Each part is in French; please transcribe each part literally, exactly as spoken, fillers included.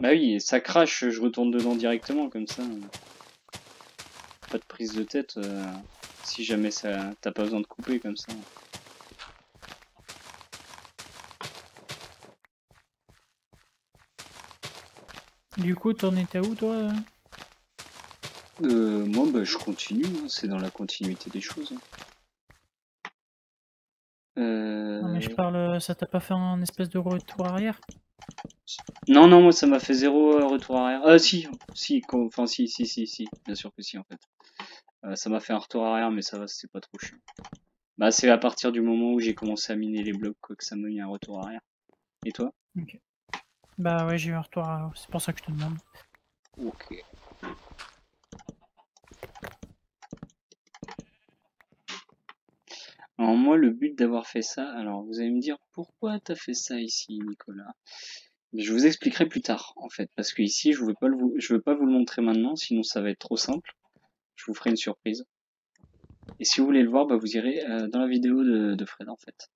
Bah oui, et ça crache, je retourne dedans directement, comme ça. Pas de prise de tête, euh, si jamais ça t'as pas besoin de couper comme ça. Du coup, t'en étais où, toi? Euh, moi, bah, je continue, hein. C'est dans la continuité des choses. Hein. Euh... Non, mais je parle, ça t'a pas fait un espèce de retour arrière? Non, non, moi, ça m'a fait zéro euh, retour arrière. Ah, si, si, enfin, si, si, si, si, bien sûr que si, en fait. Euh, ça m'a fait un retour arrière, mais ça va, c'était pas trop chiant. Bah, c'est à partir du moment où j'ai commencé à miner les blocs, quoi, que ça m'a mis un retour arrière. Et toi? Ok. Bah, ouais, j'ai eu un retour arrière, c'est pour ça que je te demande. Ok. Alors moi, le but d'avoir fait ça, alors vous allez me dire pourquoi t'as fait ça ici, Nicolas. Je vous expliquerai plus tard, en fait, parce que ici, je veux pas le, je veux pas vous le montrer maintenant, sinon ça va être trop simple. Je vous ferai une surprise. Et si vous voulez le voir, bah, vous irez euh, dans la vidéo de, de Fred, en fait.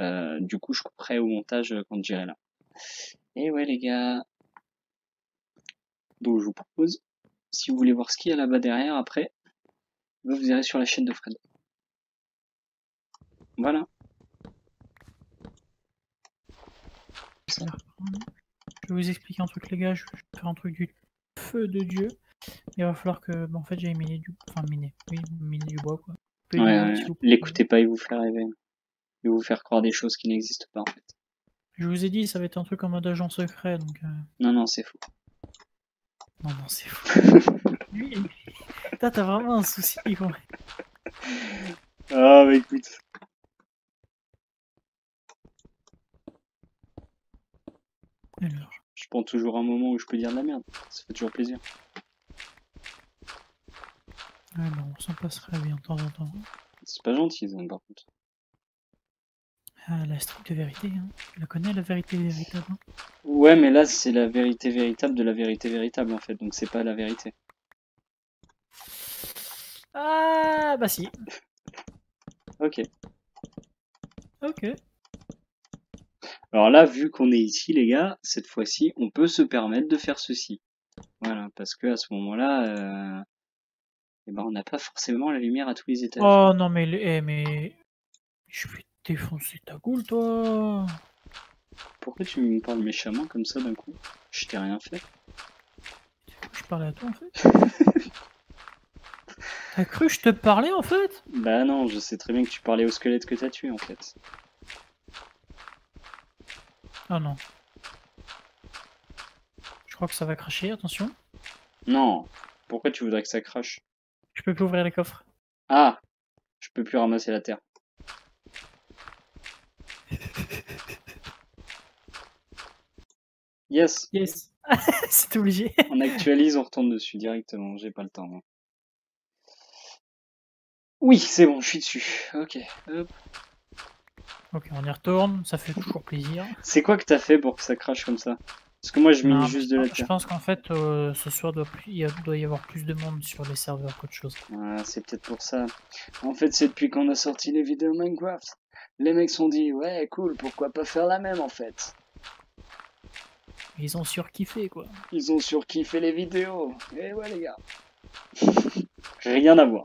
Euh, du coup, je couperai au montage euh, quand j'irai là. Et ouais, les gars. Donc, je vous propose, si vous voulez voir ce qu'il y a là-bas derrière, après, bah, vous irez sur la chaîne de Fred. Voilà. Je vais vous expliquer un truc, les gars. Je vais faire un truc du feu de Dieu. Il va falloir que... Bon, en fait, j'avais miné du... Enfin, miné. Oui, miné du bois, quoi. Ouais, ouais. L'écoutez pas, il vous fait rêver. Il vous faire croire des choses qui n'existent pas, en fait. Je vous ai dit, ça va être un truc en mode agent secret, donc... Euh... Non, non, c'est faux. Non, non, c'est faux. Lui, t'as vraiment un souci, quoi. Ah, bah écoute... Alors. Je prends toujours un moment où je peux dire de la merde, ça fait toujours plaisir. Ouais, bon, on s'en passerait bien de temps en temps. C'est pas gentil, Zan, par contre. Ah, la stricte vérité, hein. Tu la connais, la vérité véritable, hein. Ouais, mais là, c'est la vérité véritable de la vérité véritable, en fait, donc c'est pas la vérité. Ah, bah si. Ok. Ok. Alors là, vu qu'on est ici, les gars, cette fois-ci, on peut se permettre de faire ceci. Voilà, parce que à ce moment-là, euh... eh ben, on n'a pas forcément la lumière à tous les étages. Oh non, mais, eh, mais... je vais te défoncer ta goule, toi. Pourquoi tu me parles méchamment comme ça d'un coup? Je t'ai rien fait. Je parlais à toi, en fait. T'as cru que je te parlais, en fait? Bah non, je sais très bien que tu parlais au squelette que t'as tué, en fait. Oh non. Je crois que ça va cracher, attention. Non. Pourquoi tu voudrais que ça crache? Je peux plus ouvrir les coffres. Ah. Je peux plus ramasser la terre. Yes. Yes. C'est obligé. On actualise, on retourne dessus directement. J'ai pas le temps. Hein. Oui, c'est bon, je suis dessus. Ok. Hop. Ok, on y retourne, ça fait toujours plaisir. C'est quoi que t'as fait pour que ça crache comme ça? Parce que moi je mine juste de la terre. Je pense qu'en fait euh, ce soir doit, plus, il doit y avoir plus de monde sur les serveurs qu'autre chose. Ah, c'est peut-être pour ça. En fait c'est depuis qu'on a sorti les vidéos Minecraft. Les mecs sont dit ouais cool, pourquoi pas faire la même en fait. Ils ont surkiffé quoi. Ils ont surkiffé les vidéos. Et ouais les gars. Rien à voir.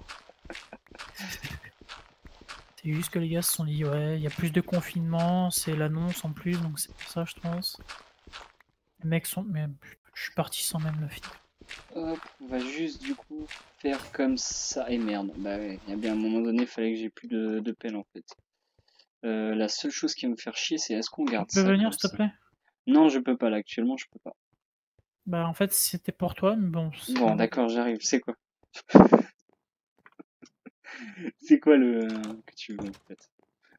C'est juste que les gars se sont dit, ouais, il y a plus de confinement, c'est l'annonce en plus, donc c'est pour ça, je pense. Les mecs sont... Mais je suis parti sans même le film. Hop, on va juste, du coup, faire comme ça. Et merde, bah ouais, il y a bien un moment donné, il fallait que j'ai plus de, de pelle, en fait. Euh, la seule chose qui va me faire chier, c'est est-ce qu'on garde ça? Tu peux venir, s'il te plaît? Non, je peux pas, là, actuellement, je peux pas. Bah, en fait, c'était pour toi, mais bon... Bon, d'accord, j'arrive, c'est quoi? C'est quoi le... que tu veux en fait?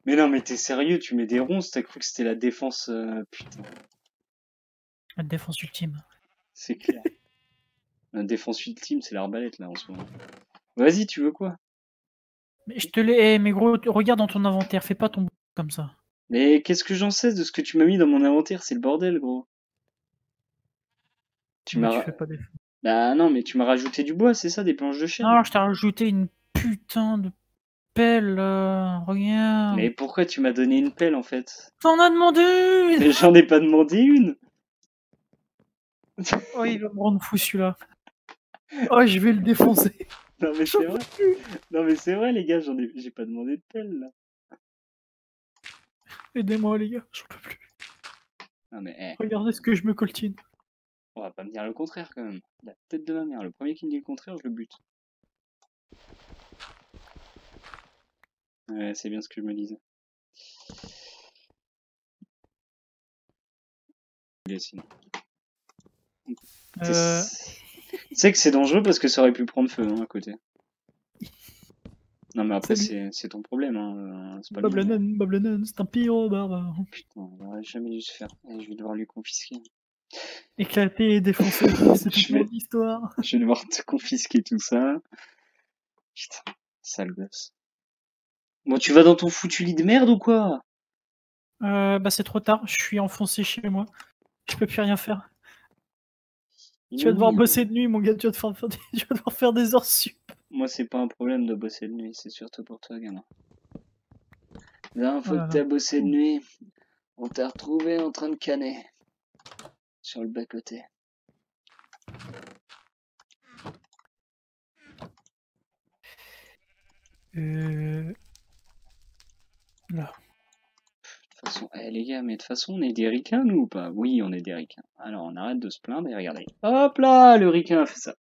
Mais non mais t'es sérieux, tu mets des ronces, t'as cru que c'était la défense... Euh, putain. La défense ultime. C'est clair. La défense ultime c'est l'arbalète là en ce moment. Vas-y tu veux quoi? Mais je te l'ai... Mais gros, regarde dans ton inventaire, fais pas ton b*** comme ça. Mais qu'est-ce que j'en sais de ce que tu m'as mis dans mon inventaire? C'est le bordel gros. Tu m'as... Des... Bah non mais tu m'as rajouté du bois, c'est ça, des planches de chêne? Non je t'ai rajouté une... Putain de pelle, euh, regarde. Mais pourquoi tu m'as donné une pelle en fait? T'en as demandé une. Mais j'en ai pas demandé une. Oh, il va me rendre fou celui-là. Oh, je vais le défoncer. Non, mais c'est vrai. Non, mais c'est vrai, les gars, j'en ai... j'ai pas demandé de tel là. Aidez-moi, les gars, j'en peux plus. Non, mais, eh. Regardez ce que je me coltine. On va pas me dire le contraire quand même. La tête de ma mère, le premier qui me dit le contraire, je le bute. Ouais, c'est bien ce que je me disais. Euh... Tu sais que c'est dangereux parce que ça aurait pu prendre feu hein, à côté. Non mais après c'est ton problème. Hein. C'est pas Bablanon, Bablanon, c'est un pyro barbare. Putain, on aurait jamais dû se faire. Je vais devoir lui confisquer. Éclater, défoncer, c'est toute vais... l'histoire. Je vais devoir te confisquer tout ça. Putain, sale gosse. Bon, tu vas dans ton foutu lit de merde ou quoi? Euh, bah c'est trop tard, je suis enfoncé chez moi. Je peux plus rien faire. Oui. Tu vas devoir bosser de nuit, mon gars, tu vas devoir faire des, tu vas devoir faire des heures sup. Moi, c'est pas un problème de bosser de nuit, c'est surtout pour toi, gamin. Là, faut voilà. que t'as bossé de nuit. On t'a retrouvé en train de canner. Sur le bas-côté. Euh... Là. De toute façon, eh les gars, mais de toute façon, on est des ricains, nous, ou pas? Oui, on est des ricains. Alors, on arrête de se plaindre, et regardez. Hop là, le ricain a fait ça.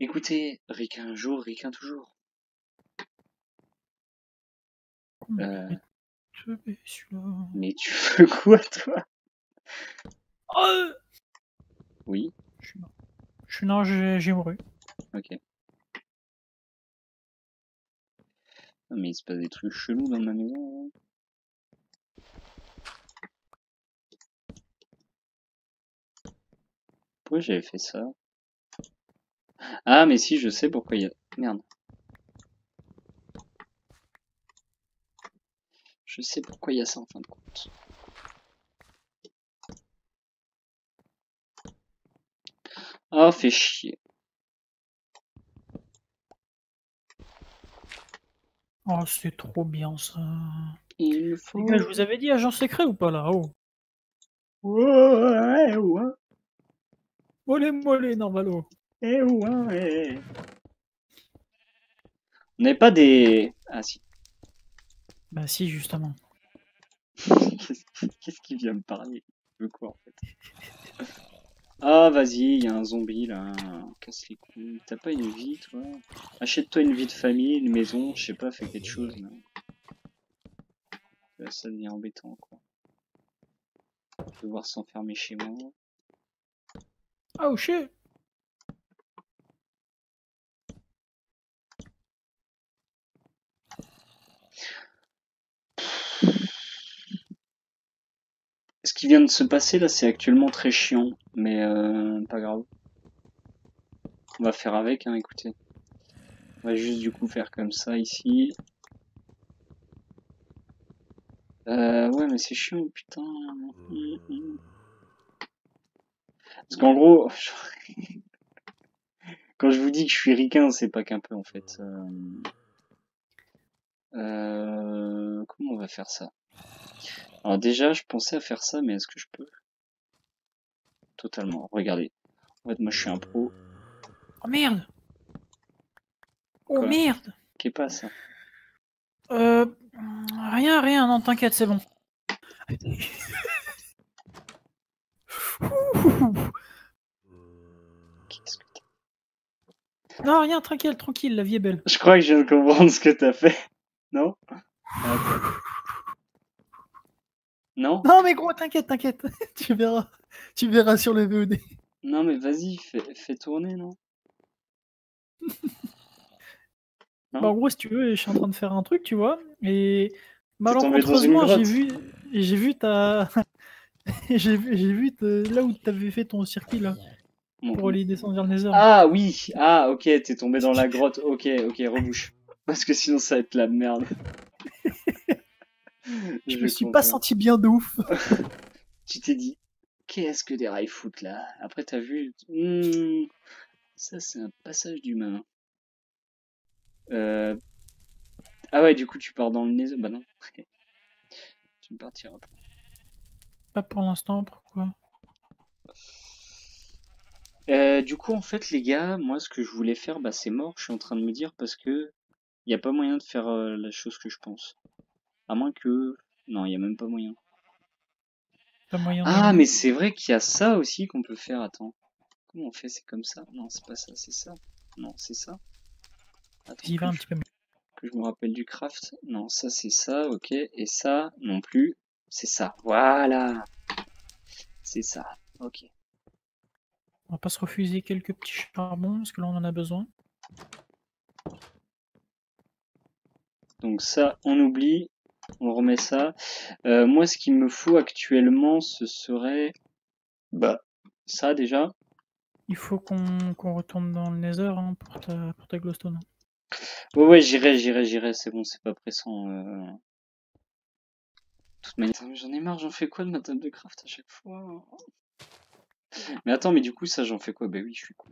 Écoutez, ricain un jour, ricain toujours. Euh... Mais tu veux quoi, toi? Oh oui. Je suis mort. Je suis... Non, j'ai mouru. Ok. Non, mais il se passe des trucs chelous dans ma maison. Pourquoi j'avais fait ça? Ah, mais si, je sais pourquoi il y a... Merde. Je sais pourquoi il y a ça en fin de compte. Ah, fais chier. Oh, c'est trop bien ça. Il faut... Là, je vous avais dit agent secret ou pas là? Oh. Ouais, ouais. Mollet, mollet, normalo. Eh ouais. On n'est pas des... Ah si. Bah si, justement. Qu'est-ce qu'il vient me parler? Il veut quoi en fait? Ah vas-y, il y a un zombie là. Casse les couilles. T'as pas une vie toi? Achète-toi une vie de famille, une maison, je sais pas, fais quelque chose. Là. Là, ça devient embêtant quoi. Devoir s'enfermer chez moi. Oh shit! Ce qui vient de se passer là, c'est actuellement très chiant, mais euh, pas grave. On va faire avec, hein, écoutez. On va juste du coup faire comme ça ici. Euh, ouais, mais c'est chiant, putain. Parce qu'en gros, je... quand je vous dis que je suis ricain, c'est pas qu'un peu en fait. Euh... Euh... Comment on va faire ça? Alors déjà, je pensais à faire ça, mais est-ce que je peux? Totalement, regardez. En fait, moi je suis un pro. Oh merde! Quoi? Oh merde! Qu'est-ce qui passe? Euh... Rien, rien, non, t'inquiète, c'est bon. Qu'est-ce que t'as? Non, rien, tranquille, tranquille, la vie est belle. Je crois que je viens de comprendre ce que t'as fait. Non? Non? Non, mais gros, t'inquiète, t'inquiète. Tu verras. Tu verras sur le V O D. Non, mais vas-y, fais, fais tourner, non? Bah, en gros, si tu veux, je suis en train de faire un truc, tu vois. Et malencontreusement, j'ai vu, j'ai vu ta. J'ai vu, vu te... là où t'avais fait ton circuit là, bon. Pour aller descendre vers le nether. Ah oui, ah ok, t'es tombé dans la grotte, ok, ok, rebouche. Parce que sinon ça va être la merde. Je, je me suis pas senti bien de ouf. Tu t'es dit, qu'est-ce que des rails foutent là? Après t'as vu, mmh, ça c'est un passage d'humain. Euh... Ah ouais, du coup tu pars dans le nether, bah non. Tu me partiras pas. Pas pour l'instant, pourquoi? Euh, du coup, en fait, les gars, moi, ce que je voulais faire, bah, c'est mort. Je suis en train de me dire parce que il n'y a pas moyen de faire euh, la chose que je pense. À moins que... Non, il n'y a même pas moyen. Pas moyen ah, mais c'est vrai qu'il y a ça aussi qu'on peut faire. Attends. Comment on fait? C'est comme ça? Non, c'est pas ça, c'est ça. Non, c'est ça. Attends, j'y vais un je... petit peu mieux. Que je me rappelle du craft. Non, ça, c'est ça, ok. Et ça, non plus. C'est ça. Voilà. C'est ça. Ok. On va pas se refuser quelques petits charbons, parce que là, on en a besoin. Donc ça, on oublie. On remet ça. Euh, moi, ce qu'il me faut actuellement, ce serait... Bah, ça, déjà. Il faut qu'on qu'on retourne dans le nether hein, pour, ta, pour ta glowstone. Ouais, ouais, j'irai, j'irai, j'irai. C'est bon, c'est pas pressant. Euh... Toute manière... J'en ai marre, j'en fais quoi de ma table de craft à chaque fois? Mais attends, mais du coup, ça, j'en fais quoi? Bah oui, je suis con.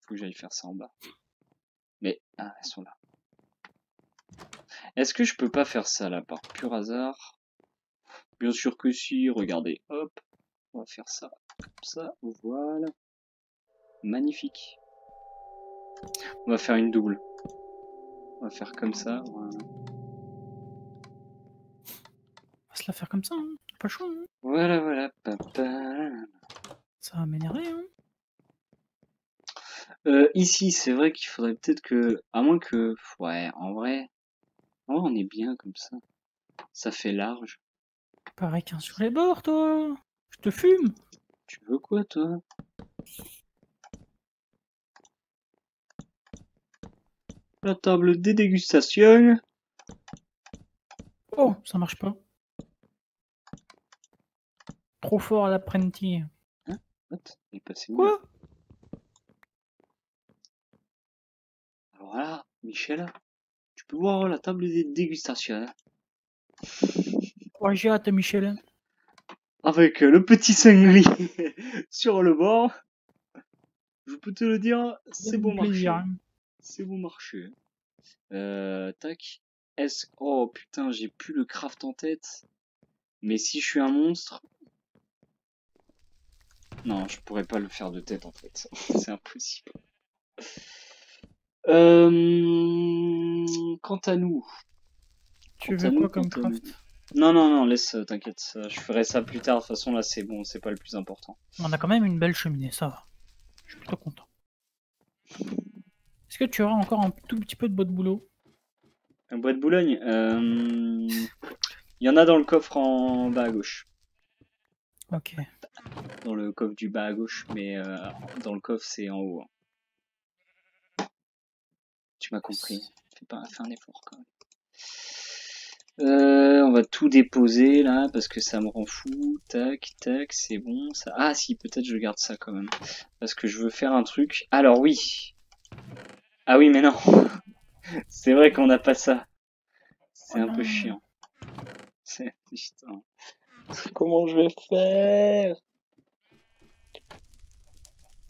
Faut que j'aille faire ça en bas. Mais, ah, elles sont là. Est-ce que je peux pas faire ça là par pur hasard? Bien sûr que si, regardez, hop, on va faire ça, comme ça, voilà. Magnifique. On va faire une double. On va faire comme ça, voilà. On va se la faire comme ça, hein. Pas chaud, hein. Voilà, voilà, papa. Ça va m'énerver, hein. Euh, ici, c'est vrai qu'il faudrait peut-être que... À moins que... Ouais, en vrai... Oh, on est bien comme ça. Ça fait large. Pareil qu'un sur les bords, toi. Je te fume. Tu veux quoi, toi? La table des dégustations. Oh, ça marche pas. Trop fort à l'apprenti. Hein? What? Il est passé où? Quoi? Alors là, Michel, tu peux voir la table des dégustations. Ouais, j'ai hâte, Michel. Avec le petit cinglé sur le bord. Je peux te le dire, c'est bon marché. C'est bon marché. Euh, tac. Est-ce... Oh putain, j'ai plus le craft en tête. Mais si je suis un monstre... Non, je pourrais pas le faire de tête en fait. C'est impossible. Euh... Quant à nous... Tu veux quoi comme craft? Non, non, non, laisse, t'inquiète, je ferai ça plus tard, de toute façon là c'est bon, c'est pas le plus important. On a quand même une belle cheminée, ça va. Je suis plutôt content. Est-ce que tu auras encore un tout petit peu de bois de boulot? Un bois de boulogne euh... Il y en a dans le coffre en bas à gauche. Ok. Dans le coffre du bas à gauche, mais euh, dans le coffre c'est en haut. Hein. Tu m'as compris, fais pas fais un effort quand même. Euh, on va tout déposer là parce que ça me rend fou. Tac, tac, c'est bon. Ça... Ah si, peut-être je garde ça quand même. Parce que je veux faire un truc. Alors oui. Ah oui mais non. C'est vrai qu'on n'a pas ça. C'est un peu chiant. C'est putain. Comment je vais faire?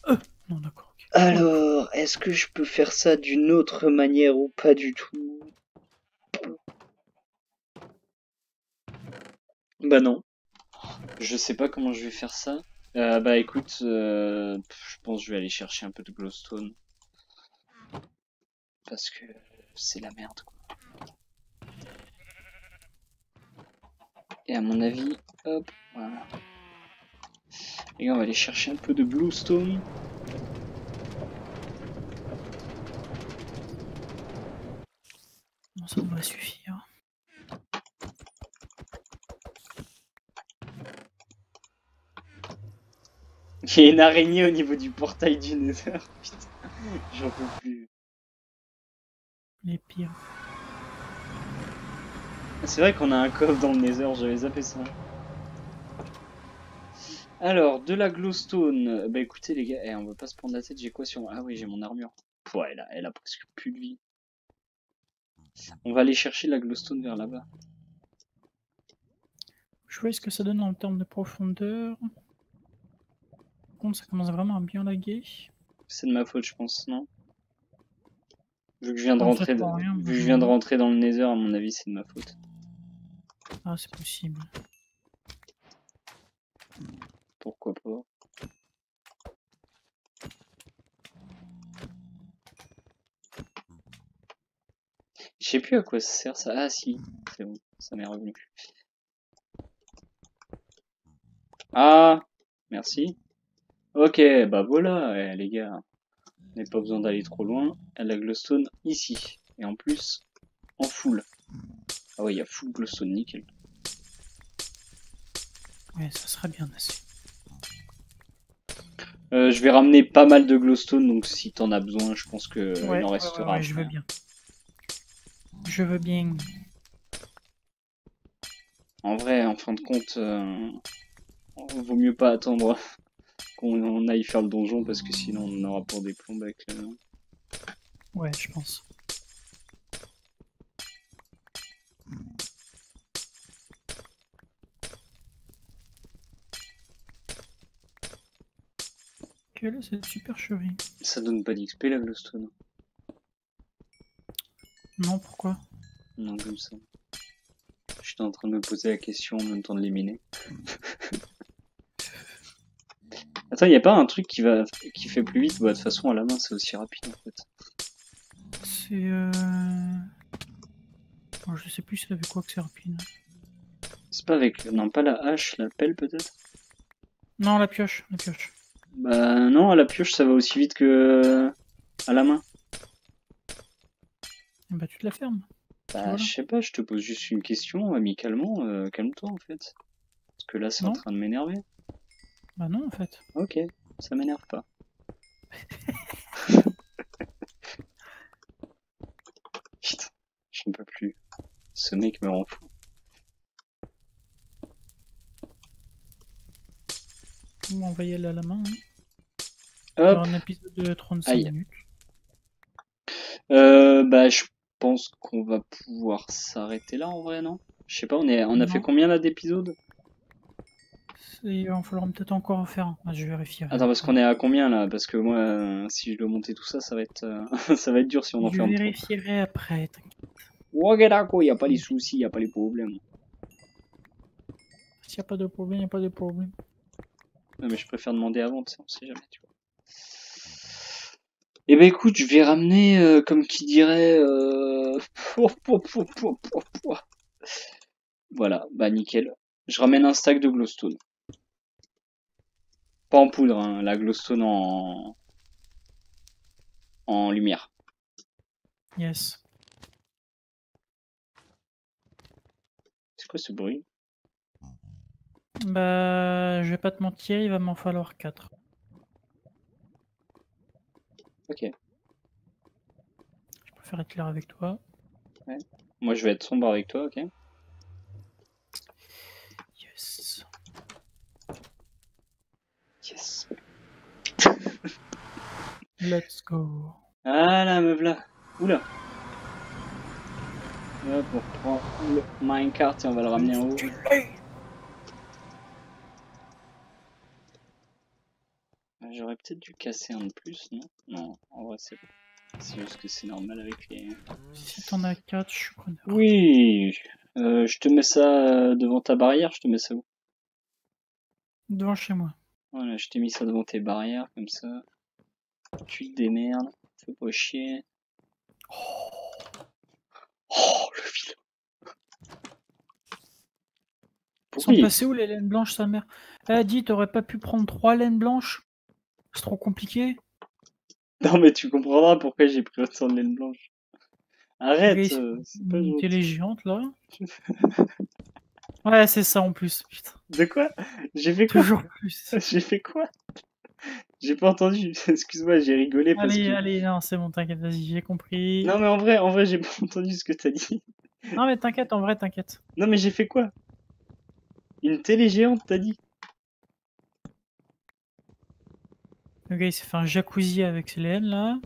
euh, Non d'accord. Alors, est-ce que je peux faire ça d'une autre manière ou pas du tout? Bah non. Je sais pas comment je vais faire ça. Euh, bah écoute, euh, je pense que je vais aller chercher un peu de glowstone. Parce que c'est la merde, quoi. Et à mon avis, hop, voilà. Les gars, on va aller chercher un peu de glowstone. Ça va suffire. Il y a une araignée au niveau du portail du nether. Putain, j'en peux plus. Les pires. C'est vrai qu'on a un coffre dans le nether, j'avais zappé ça. Alors, de la glowstone. Bah écoutez les gars, eh, on va pas se prendre la tête, j'ai quoi sur moi? Ah oui, j'ai mon armure. Ouais, elle a, elle a presque plus de vie. On va aller chercher la glowstone vers là-bas. Je vois ce que ça donne en termes de profondeur. Par contre, ça commence vraiment à bien laguer. C'est de ma faute, je pense, non? Vu que je viens de rentrer, de... Rien, vu que je viens de rentrer dans le nether, à mon avis, c'est de ma faute. Ah, c'est possible. Pourquoi pas? Je sais plus à quoi ça sert ça. Ah si, c'est bon, ça m'est revenu. Ah, merci. Ok, bah voilà, eh, les gars. On n'a pas besoin d'aller trop loin. Elle a glowstone ici. Et en plus, en full. Ah ouais, il y a full glowstone, nickel. Ouais, ça sera bien assez. Euh, je vais ramener pas mal de glowstone, donc si t'en as besoin, je pense que ouais, il en restera. Ouais, ouais, ouais, je veux bien. Je veux bien. En vrai, en fin de compte, euh, vaut mieux pas attendre qu'on aille faire le donjon parce que sinon on en aura pour des plombes avec. Euh... Ouais, je pense. Quelle est cette supercherie? Ça donne pas d'X P la glowstone. Non, pourquoi? Non, comme ça. J'étais en train de me poser la question en même temps de l'éliminer. Attends, y a pas un truc qui va qui fait plus vite? Bah, de toute façon, à la main, c'est aussi rapide en fait. C'est. Euh... Bon, je sais plus si ça fait quoi que c'est rapide. C'est pas avec. Non, pas la hache, la pelle peut-être? Non, la pioche, la pioche. Bah, non, à la pioche, ça va aussi vite que. À la main. Bah tu te la fermes. Bah voilà. Je sais pas, je te pose juste une question amicalement, euh, calme-toi en fait. Parce que là c'est en train de m'énerver. Bah non en fait. Ok, ça m'énerve pas. Putain, j'en peux plus. Ce mec me rend fou. On va y aller à la main. Hein. Hop. Alors, un épisode de trente-cinq Aïe. Minutes. Euh, bah je Je pense qu'on va pouvoir s'arrêter là en vrai, non? Je sais pas, on, est... on a non. fait combien là d'épisodes? Il va falloir peut-être encore en faire un, je vérifie. Attends, parce qu'on est à combien là? Parce que moi, euh, si je dois monter tout ça, ça va être, euh... ça va être dur si on en fait un. Je vérifierai après, t'inquiète. Ouais, d'accord, y a pas les soucis, y a pas les problèmes. S'il y a pas de problème, y a pas de problème. Non, mais je préfère demander avant, tu sais, on sait jamais, tu vois. Eh ben écoute, je vais ramener, euh, comme qui dirait, euh... voilà, bah nickel. Je ramène un stack de glowstone. Pas en poudre, hein, la glowstone en... en lumière. Yes. C'est quoi ce bruit? Bah, je vais pas te mentir, il va m'en falloir quatre. Ok. Je préfère être clair avec toi. Ouais. Moi je vais être sombre avec toi, ok? Yes. Yes. Let's go. Ah la meuf là. Oula. Hop, on reprend le minecart et on va le ramener en haut. J'aurais peut-être dû casser un de plus, non? Non, en vrai c'est juste que c'est normal avec les... Si t'en as quatre, je suis preneur. Oui, euh, je te mets ça devant ta barrière, je te mets ça où? Devant chez moi. Voilà, je t'ai mis ça devant tes barrières, comme ça. Tu te démerdes, fais pas chier. Oh, oh le vilain. Ils sont passés où les laines blanches, sa mère? Elle a dit, t'aurais pas pu prendre trois laines blanches? C'est trop compliqué. Non mais tu comprendras pourquoi j'ai pris autant de laine blanche. Arrête, euh, c'est pas gentil. T'es les géantes là. Ouais c'est ça en plus. Putain. De quoi? J'ai fait quoi? Toujours plus. J'ai fait quoi? J'ai pas entendu. Excuse-moi, j'ai rigolé parce allez, que. Allez, non c'est bon, t'inquiète, vas-y, j'ai compris. Non mais en vrai, en vrai, j'ai pas entendu ce que t'as dit. Non mais t'inquiète, en vrai, t'inquiète. Non mais j'ai fait quoi? Une télé géante, t'as dit? Le gars il s'est fait un jacuzzi avec ses laines là.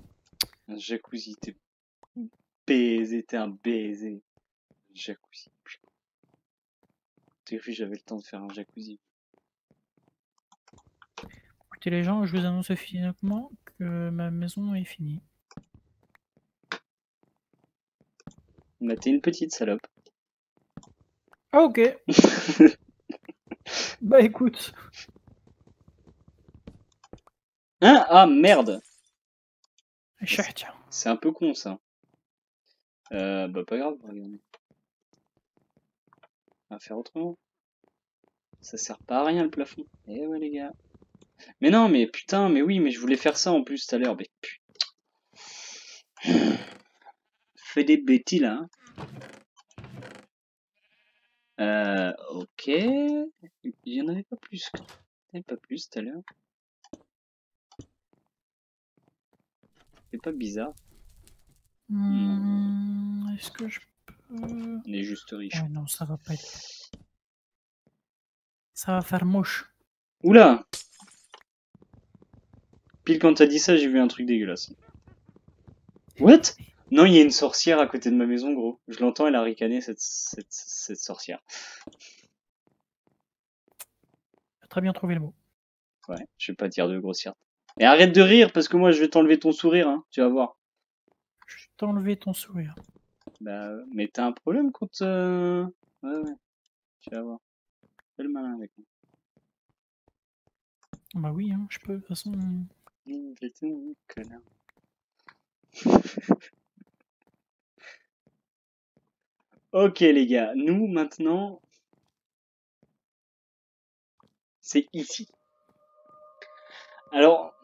Un jacuzzi, t'es baisé, t'es un baiser. Jacuzzi. T'es vu, j'avais le temps de faire un jacuzzi. Écoutez les gens, je vous annonce finalement que ma maison est finie. Bah t'es une petite salope. Ah ok. Bah écoute. Hein? Ah merde! C'est un peu con ça. Euh, bah pas grave, regardez. On va faire autrement. Ça sert pas à rien le plafond. Eh ouais les gars. Mais non, mais putain, mais oui, mais je voulais faire ça en plus tout à l'heure. Mais putain. Fais des bêtises là. Hein. Euh, ok. Il y en avait pas plus. Il n'y en avait pas plus tout à l'heure. C'est pas bizarre. Mmh, Est-ce que je peux... On est juste riche. Ah non, ça va pas être... Ça va faire mouche. Oula! Pile quand t'as dit ça, j'ai vu un truc dégueulasse. What? Non, il y a une sorcière à côté de ma maison, gros. Je l'entends, elle a ricané, cette, cette, cette sorcière. Très bien trouvé le mot. Ouais, je vais pas dire de grossière. Et arrête de rire, parce que moi je vais t'enlever ton sourire, hein, tu vas voir. Je vais t'enlever ton sourire. Bah, mais t'as un problème quand... Euh... Ouais, ouais, tu vas voir. Fais le malin avec moi. Bah oui, hein, je peux, de toute façon... Mmh, j'étais un connard. Ok les gars, nous maintenant... C'est ici. Alors...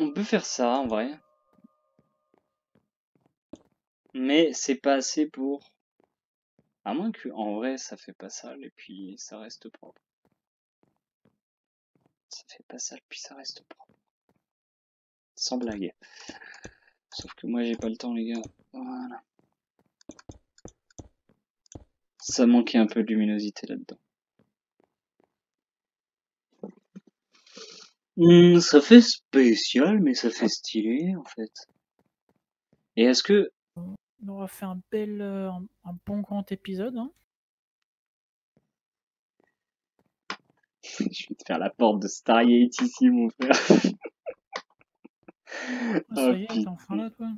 On peut faire ça en vrai. Mais c'est pas assez pour... À moins que en vrai ça fait pas sale et puis ça reste propre. Ça fait pas sale puis ça reste propre. Sans blague. Sauf que moi j'ai pas le temps les gars. Voilà. Ça manquait un peu de luminosité là-dedans. Mmh, ça fait spécial, mais ça fait stylé, en fait. Et est-ce que... On aura fait un bel... Euh, un bon grand épisode, hein. Je vais te faire la porte de Stargate ici, mon frère. Ah, ça y est, t'es enfin là, toi.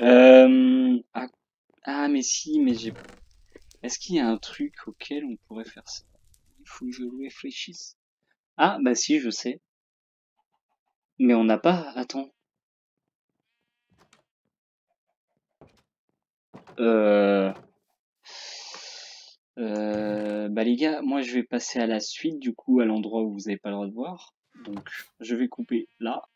Euh... Ah, ah, mais si, mais j'ai... Est-ce qu'il y a un truc auquel on pourrait faire ça? Il faut que je réfléchisse. Ah, bah si, je sais. Mais on n'a pas... Attends. Euh... Euh... Bah les gars, moi je vais passer à la suite, du coup, à l'endroit où vous n'avez pas le droit de voir. Donc, je vais couper là.